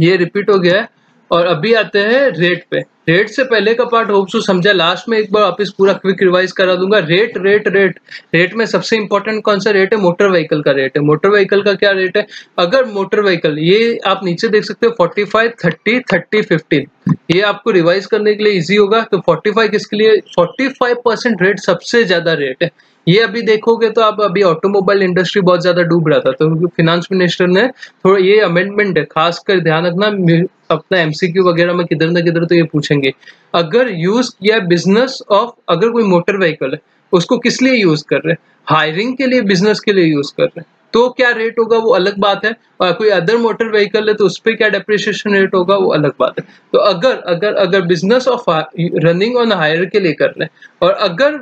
ये रिपीट हो गया है। और अभी आते हैं रेट पे। रेट से पहले का पार्ट होप सो समझा, लास्ट में एक बार वापस पूरा क्विक रिवाइज करा दूंगा। रेट रेट रेट रेट में सबसे इंपॉर्टेंट कौन सा रेट है, मोटर व्हीकल का रेट है। मोटर व्हीकल का क्या रेट है, अगर मोटर व्हीकल, ये आप नीचे देख सकते हो forty five thirty thirty fifteen, ये आपको रिवाइज करने के लिए इजी होगा। तो फोर्टी फाइव किसके लिए, फोर्टी फाइव परसेंट रेट सबसे ज्यादा रेट है। ये अभी देखोगे तो आप, अभी ऑटोमोबाइल इंडस्ट्री बहुत ज्यादा डूब रहा था तो फिनेंस मिनिस्टर ने थोड़ा ये अमेंडमेंट है, खासकर ध्यान रखना अपना एमसीक्यू वगैरह में किधर ना किधर तो ये पूछेंगे। अगर यूज किया बिजनेस ऑफ, अगर कोई मोटर व्हीकल है उसको किस लिए यूज कर रहे हैं, हायरिंग के लिए, बिजनेस के लिए यूज कर रहे हैं तो क्या रेट होगा वो अलग बात है, और कोई अदर मोटर व्हीकल है तो उस पर क्या डेप्रिसिएशन रेट होगा वो अलग बात है। तो अगर अगर अगर business of running on hire के लिए कर रहे हैं, और अगर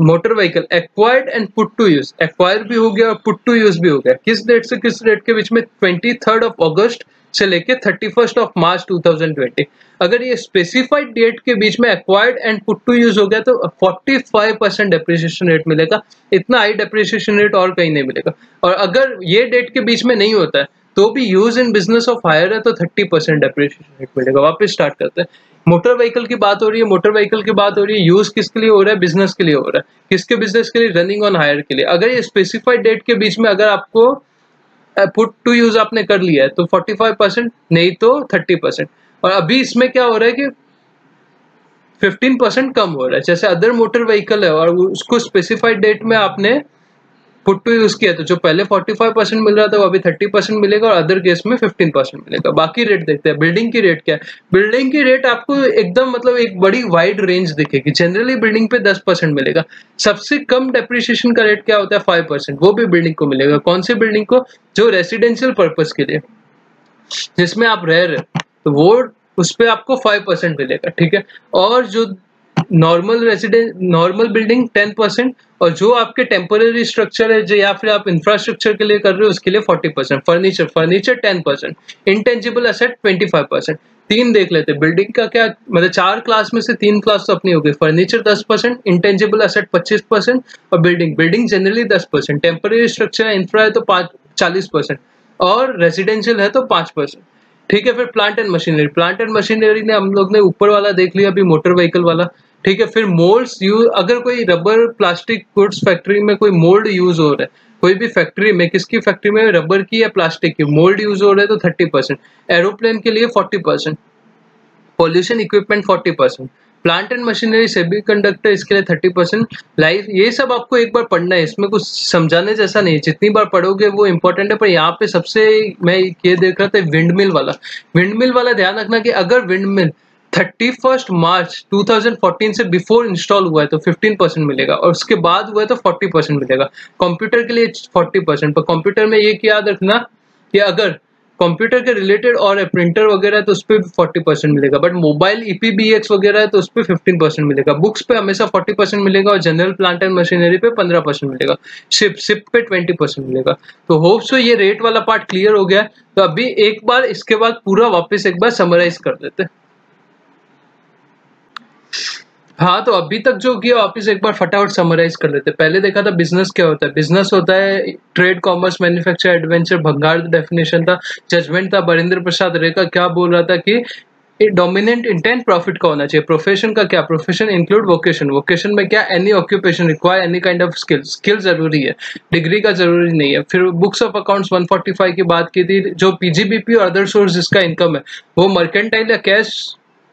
motor vehicle acquired and put to use, acquire भी हो गया और पुट टू यूज भी हो गया, किस डेट से किस डेट के बीच में, ट्वेंटी थर्ड ऑफ ऑगस्ट से लेके thirty first of March two thousand twenty, अगर ये स्पेसिफाइड डेट के बीच में acquired and put to use हो गया तो forty five percent depreciation rate मिलेगा। इतना हाई डेप्रिसिएशन रेट और कहीं नहीं मिलेगा। और अगर ये डेट के बीच में नहीं होता है तो भी use in business of hire है तो थर्टी परसेंट डेप्रिसिएशन रेट मिलेगा। वापस स्टार्ट करते हैं, मोटर व्हीकल की बात हो रही है, मोटर व्हीकल की बात हो रही है, यूज किसके लिए हो रहा है, बिजनेस के लिए हो रहा है, किसके बिजनेस के लिए, रनिंग ऑन हायर के लिए। अगर ये स्पेसिफाइड डेट के बीच में अगर आपको पुट टू यूज आपने कर लिया है तो फोर्टी फाइव परसेंट, नहीं तो थर्टी परसेंट। और अभी इसमें क्या हो रहा है कि फिफ्टीन परसेंट कम हो रहा है, जैसे अदर मोटर व्हीकल है और उसको स्पेसिफाइड डेट में आपने पुट टू यूज किया तो जो पहले फोर्टी फाइव परसेंट मिल रहा था वो अभी थर्टी परसेंट मिलेगा, और अदर केस में फिफ्टीन परसेंट मिलेगा। बाकी रेट देखते हैं, बिल्डिंग की रेट क्या है। बिल्डिंग की रेट आपको एकदम मतलब एक बड़ी वाइड रेंज दिखेगी, जनरली बिल्डिंग पे दस परसेंट मिलेगा। सबसे कम डेप्रिसिएशन का रेट क्या होता है, फाइव परसेंट, वो भी बिल्डिंग को मिलेगा। कौन सी बिल्डिंग को, जो रेसिडेंशियल पर्पज के लिए जिसमें आप रह रहे तो वो उस पर आपको फाइव परसेंट मिलेगा, ठीक है। और जो normal residence, normal building ten percent, और जो आपके टेम्पररी स्ट्रक्चर है जो या फिर आप इंफ्रास्ट्रक्चर के लिए कर रहे हो उसके लिए forty percent. Furniture furniture ten percent, intangible asset twenty five percent. तीन देख लेते हैं, बिल्डिंग का क्या, मतलब चार क्लास में से तीन क्लास तो अपनी होगी। फर्नीचर दस परसेंट, इंटेंजिबल एसेट पच्चीस परसेंट, और बिल्डिंग बिल्डिंग जनरली दस परसेंट, टेम्पररी स्ट्रक्चर है, इंफ्रा है तो चालीस परसेंट, और रेसिडेंशियल है तो पाँच परसेंट, ठीक है। फिर plant and machinery, plant and machinery ने हम लोग ने ऊपर वाला देख लिया, अभी मोटर व्हीकल वाला, ठीक है। फिर मोल्ड्स यूज, अगर कोई रबर प्लास्टिक गुड्स फैक्ट्री में कोई मोल्ड यूज हो रहा है, कोई भी फैक्ट्री में, किसकी फैक्ट्री में, रबर की या प्लास्टिक की, मोल्ड यूज हो रहा है तो थर्टी परसेंट। एरोप्लेन के लिए forty percent, pollution equipment forty percent, plant and machinery semiconductor इसके लिए थर्टी परसेंट। लाइफ, ये सब आपको एक बार पढ़ना है, इसमें कुछ समझाने जैसा नहीं है, जितनी बार पढ़ोगे वो इंपॉर्टेंट है। पर यहाँ पे सबसे मैं ये देख रहा था विंड मिल वाला, विंड मिल वाला ध्यान रखना कि अगर windmill thirty first March two thousand fourteen से बिफोर इंस्टॉल हुआ है तो फिफ्टीन परसेंट मिलेगा, और उसके बाद हुआ है तो फोर्टी परसेंट मिलेगा। कंप्यूटर के लिए फोर्टी परसेंट, पर कंप्यूटर में ये याद रखना कि अगर कंप्यूटर के रिलेटेड और है प्रिंटर वगैरह तो उस पर फोर्टी परसेंट मिलेगा, बट मोबाइल ईपीबीएक्स वगैरह है तो उस पर फिफ्टीन परसेंट मिलेगा। बुक्स पे हमेशा फोर्टी परसेंट मिलेगा, और जनरल प्लांट एंड मशीनरी पे पंद्रह परसेंट मिलेगा, शिप शिप पे ट्वेंटी परसेंट मिलेगा। तो होप सो ये रेट वाला पार्ट क्लियर हो गया। तो अभी एक बार इसके बाद पूरा वापस एक बार समराइज कर देते हैं। हाँ, तो अभी तक जो किया वापस एक बार फटाफट समराइज कर लेते हैं। पहले देखा था बिजनेस क्या होता है, बिजनेस होता है ट्रेड, कॉमर्स, मैन्युफैक्चर, एडवेंचर, भंगार डेफिनेशन था, जजमेंट था। बरेंद्र प्रसाद रे का क्या बोल रहा था कि डोमिनेंट इंटेंट प्रॉफिट का होना चाहिए। प्रोफेशन का क्या, प्रोफेशन इंक्लूड वोकेशन, वोकेशन में क्या, any occupation, require any kind of skill, skill जरूरी है, डिग्री का जरूरी नहीं है। फिर बुक्स ऑफ अकाउंट्स एक सौ पैंतालीस की बात की थी, जो पीजीबीपी और अदर सोर्स जिसका इनकम है वो मर्केंटाइल या कैश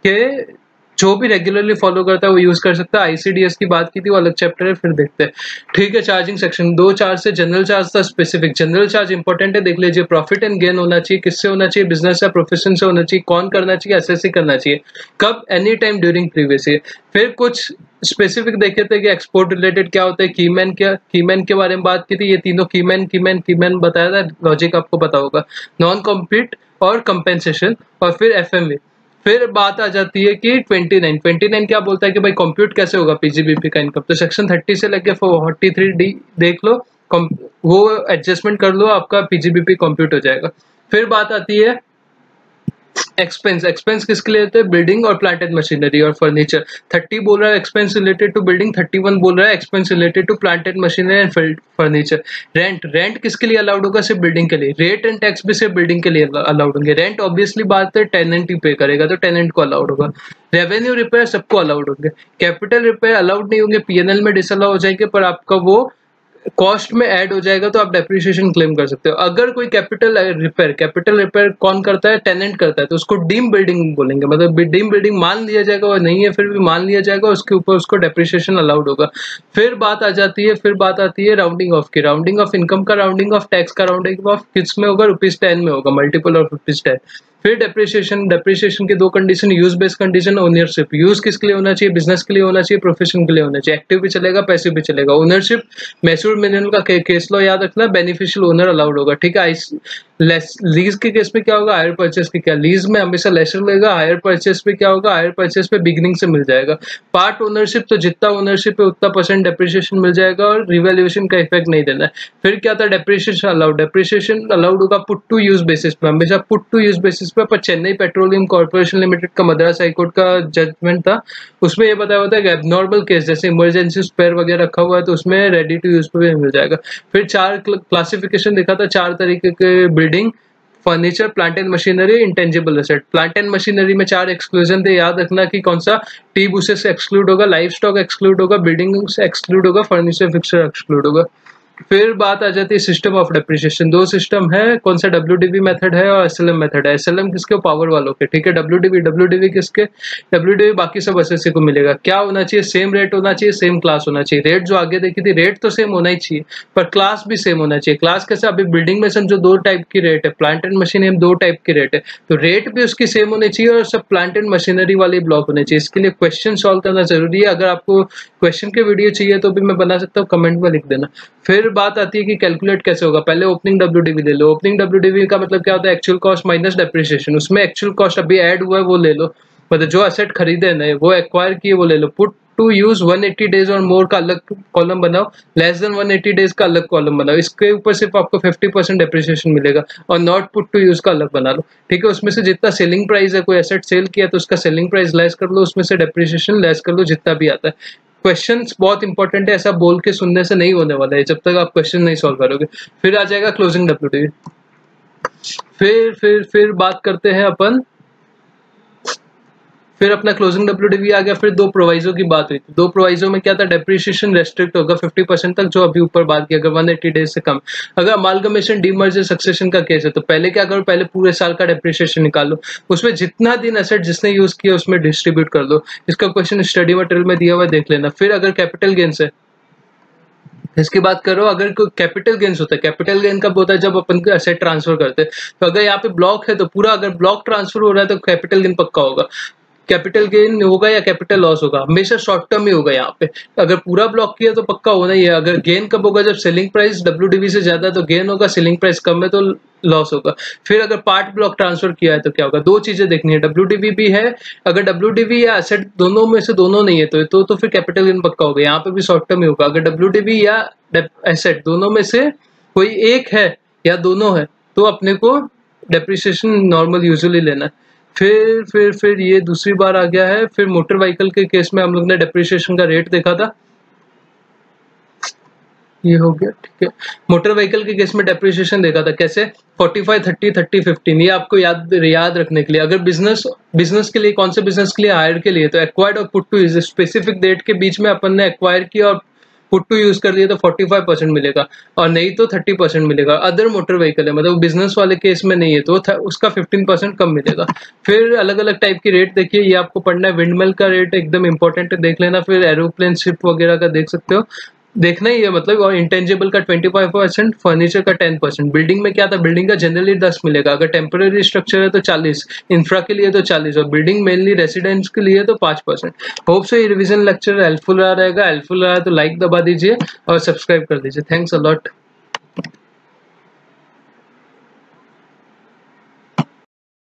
के जो भी रेगुलरली फॉलो करता है वो यूज कर सकता है। आईसीडीएस की बात की थी, वो अलग चैप्टर है, फिर देखते हैं। ठीक है, चार्जिंग सेक्शन, दो चार्ज थे, जनरल चार्ज था, स्पेसिफिक। जनरल चार्ज इंपॉर्टेंट है, देख लीजिए, प्रॉफिट एंड गेन होना चाहिए, किससे होना चाहिए, बिजनेस या प्रोफेशन से होना चाहिए, कौन करना चाहिए, एसएससी करना चाहिए, कब, any time during previous year. फिर कुछ स्पेसिफिक देखे थे कि एक्सपोर्ट रिलेटेड क्या होता है, कीमैन, क्या कीमैन के बारे में बात की थी, ये तीनों कीमैन कीमैन कीमैन बताया था, लॉजिक आपको पता होगा, नॉन कॉम्पीट और कंपेंसेशन। और फिर एफएमवी। फिर बात आ जाती है कि उनतीस उनतीस क्या बोलता है कि भाई कंप्यूट कैसे होगा पीजीबीपी का इनकम, तो सेक्शन तीस से लेके तैंतालीस डी देख लो, वो एडजस्टमेंट कर लो, आपका पीजीबीपी कंप्यूट हो जाएगा। फिर बात आती है एक्सपेंस, एक्सपेंस किसके लिए होते हैं, बिल्डिंग और प्लांट एंड मशीनरी और फर्नीचर। तीस बोल रहा है एक्सपेंस रिलेटेड टू बिल्डिंग, इकतीस बोल रहा है expense related to plant and machinery and furniture. Rent, rent किसके लिए अलाउड होगा, सिर्फ बिल्डिंग के लिए। रेट एंड टैक्स भी सिर्फ बिल्डिंग के लिए अलाउड होंगे। रेंट ऑब्वियसली बात है टेनेंट ही पे करेगा तो टेनेंट को अलाउड होगा। रेवेन्यू रिपेयर सबको अलाउड होंगे। कैपिटल रिपेयर अलाउड नहीं होंगे, पी एन एल में डिसअलाउ हो जाएंगे, पर आपका वो कॉस्ट में ऐड हो जाएगा तो आप डेप्रिसिएशन क्लेम कर सकते हो। अगर कोई कैपिटल रिपेयर, कैपिटल रिपेयर कौन करता है, टेनेंट करता है, तो उसको डीम बिल्डिंग बोलेंगे, मतलब डीम बिल्डिंग मान लिया जाएगा, और नहीं है फिर भी मान लिया जाएगा, उसके ऊपर उसको डेप्रिसिएशन अलाउड होगा। फिर बात आ जाती है फिर बात आती है राउंडिंग ऑफ की, राउंडिंग ऑफ इनकम का, राउंडिंग ऑफ टैक्स का, राउंडिंग ऑफ किस में होगा, रुपीज टेन में होगा, मल्टीपल ऑफ रुपीज टेन। फिर डेप्रिसिएशन, डेप्रिसिएशन के दो condition, use based condition, ownership. Use किसके लिए होना चाहिए, बिजनेस के लिए होना चाहिए, प्रोफेशन के लिए होना चाहिए, एक्टिव भी चलेगा पैसिव भी चलेगा। ओनरशिप, मैसूर मिनरल का के, केस लॉ याद रखना, बेनिफिशियल ओनर अलाउड होगा। ठीक है, लीज के केस में क्या होगा, हायर परचेस के, क्या लीज में हमेशा लेसर लेगा, हायर परचेस पे क्या होगा, हायर परचेस पे बिगिनिंग से मिल जाएगा। पार्ट ओनरशिप, तो जितना ओनरशिप है उतना परसेंट डेप्रिसिएशन मिल जाएगा और रिवैल्यूएशन का इफेक्ट नहीं देना है। फिर क्या था, डेप्रिसिएशन अलाउड, डेप्रिसिएशन अलाउड होगा पुट टू यूज बेसिस पे, हमेशा पुट टू यूज बेसिस पे। पर चेन्नई पेट्रोलियम कॉर्पोरेशन लिमिटेड का मद्रास हाई कोर्ट का जजमेंट था, उसमें यह बताया हुआ था कि एबनॉर्मल केस जैसे इमरजेंसी स्पेयर वगैरह रखा हुआ है तो उसमें रेडी टू यूज पे भी मिल जाएगा। फिर चार क्लासिफिकेशन देखा था, चार तरीके के, building, furniture, plant and machinery, intangible asset. Plant and machinery में चार एक्सक्लूजन थे, याद रखना कि कौन सा, टी बूसेस एक्सक्लूड होगा, लाइव स्टॉक एक्सक्लूड होगा, बिल्डिंग एक्सक्लूड होगा, फर्नीचर फिक्सर एक्सक्लूड होगा। फिर बात आ जाती है सिस्टम ऑफ डेप्रिसिएशन, दो सिस्टम है, कौन सा, डब्ल्यू डी बी मेथड है और एस एल एम मेथड है। एस एल एम किसके, पावर वालों के। ठीक है, W D B, W D B किसके, डब्ल्यू डी बी बाकी सब एस एस सी को मिलेगा। क्या होना चाहिए, सेम रेट होना चाहिए, सेम क्लास होना चाहिए। रेट जो आगे देखी थी, रेट तो सेम होना ही चाहिए पर क्लास भी सेम होना चाहिए। क्लास कैसे, अभी बिल्डिंग में समझो दो टाइप की रेट है, प्लांट एंड मशीनरी में दो टाइप की रेट है, तो रेट भी उसकी सेम होनी चाहिए और सब प्लांट एंड मशीनरी वाले ब्लॉक होने चाहिए। इसके लिए क्वेश्चन सॉल्व करना जरूरी है, अगर आपको क्वेश्चन के वीडियो चाहिए तो भी मैं बना सकता हूँ, कमेंट में लिख देना। फिर बात आती है कि कैलकुलेट कैसे होगा, पहले ओपनिंग डब्ल्यूडीवी ले लो। ओपनिंग डब्ल्यूडीवी का मतलब क्या होता है, एक्चुअल कॉस्ट माइनस डेप्रिसिएशन, उसमें एक्चुअल कॉस्ट अभी ऐड हुआ है वो ले लो, मतलब जो एसेट खरीदे ना, वो एक्वायर किए वो ले लो। पुट टू यूज एक सौ अस्सी डेज और मोर का अलग कॉलम बनाओ, लेस देन एक सौ अस्सी डेज का अलग कॉलम बनाओ, इसके ऊपर सिर्फ आपको पचास परसेंट डेप्रिसिएशन मिलेगा, और नॉट पुट टू यूज का अलग बना लो। ठीक है, उसमें से जितना सेलिंग प्राइस है, कोई एसेट सेल किया तो उसका सेलिंग प्राइस लेस कर लो, उसमें से डेप्रिसिएशन लेस कर लो, जितना भी आता है। क्वेश्चंस बहुत इंपॉर्टेंट है, ऐसा बोल के सुनने से नहीं होने वाला है जब तक आप क्वेश्चन नहीं सॉल्व करोगे। फिर आ जाएगा क्लोजिंग डब्ल्यूडीवी। फिर फिर फिर बात करते हैं अपन, फिर अपना क्लोजिंग डब्ल्यूडीवी आ गया। फिर दो प्रोवाइजो की बात हुई थी, दो प्रोवाइजो में क्या था, डेप्रिसिएशन रेस्ट्रिक्ट होगा पचास परसेंट तक, जो अभी ऊपर बात की, अगर एक सौ अस्सी डेज से कम। अगर अमालगमेशन, डीमर्जर, सक्सेशन का केस है तो पहले क्या करो, पहले पूरे साल का डेप्रिसिएशन निकालो, उसमें जितना दिन एसेट जिसने यूज किया उसमें डिस्ट्रीब्यूट कर दो। इसका क्वेश्चन स्टडी मटेरियल में दिया हुआ, देख लेना। फिर अगर कैपिटल गेन्स है, इसकी बात करो, अगर कोई कैपिटल गेन्स होता है, कैपिटल गेन कब होता है, जब अपन को एसेट ट्रांसफर करते हैं, तो अगर यहाँ पे ब्लॉक है तो पूरा, अगर ब्लॉक ट्रांसफर हो रहा है तो कैपिटल गेन पक्का होगा। कैपिटल गेन होगा या कैपिटल लॉस होगा, हमेशा शॉर्ट टर्म ही होगा यहाँ पे। अगर पूरा ब्लॉक किया तो पक्का होना ही है। अगर गेन कब होगा, जब सेलिंग प्राइस डब्ल्यूडीवी से ज्यादा तो गेन होगा, सेलिंग प्राइस कम है तो लॉस होगा। फिर अगर पार्ट ब्लॉक ट्रांसफर किया है तो क्या होगा, दो चीजें देखनी है, डब्ल्यूडीवी भी है, अगर डब्ल्यूडीवी या एसेट दोनों में से दोनों नहीं है तो तो, तो फिर कैपिटल गेन पक्का होगा, यहाँ पे भी शॉर्ट टर्म ही होगा। अगर डब्ल्यूडीवी या एसेट दोनों में से कोई एक है या दोनों है तो अपने को डेप्रिसिएशन नॉर्मल यूजुअली लेना है। फिर फिर फिर ये दूसरी बार आ गया है। फिर मोटर व्हीकल के केस में हम लोग ने डेप्रिसिएशन का रेट देखा था। ये हो गया, ठीक है। मोटर व्हीकल के केस में डेप्रिसिएशन देखा था कैसे, पैंतालीस, तीस, तीस, पंद्रह, ये आपको याद याद रखने के लिए। अगर बिजनेस बिजनेस के लिए, कौन से बिजनेस के लिए, हायर के लिए, तो एक्वायर्ड और put to use specific date के बीच में अपन ने एक्वायर किया और पुट टू यूज कर दिया तो पैंतालीस परसेंट मिलेगा और नहीं तो तीस परसेंट मिलेगा। अदर मोटर व्हीकल है मतलब बिजनेस वाले केस में नहीं है तो उसका पंद्रह परसेंट कम मिलेगा। फिर अलग अलग टाइप की रेट देखिए, ये आपको पढ़ना है। विंडमिल का रेट एकदम इंपॉर्टेंट है, देख लेना। फिर एरोप्लेन शिप वगैरह का देख सकते हो, देखना ही है मतलब। और इंटेंजिबल का पच्चीस परसेंट, फर्नीचर का टेन परसेंट। बिल्डिंग में क्या था, बिल्डिंग का जनरली दस मिलेगा, अगर टेम्पररी स्ट्रक्चर है तो चालीस, इंफ्रा के लिए तो चालीस और बिल्डिंग मेनली रेसिडेंस के लिए तो पाँच परसेंट। होप सो ये रिविजन लेक्चर हेल्पफुल रहा रहेगा। हेल्पफुल रहा है तो लाइक दबा दीजिए और सब्सक्राइब कर दीजिए। Thanks a lot.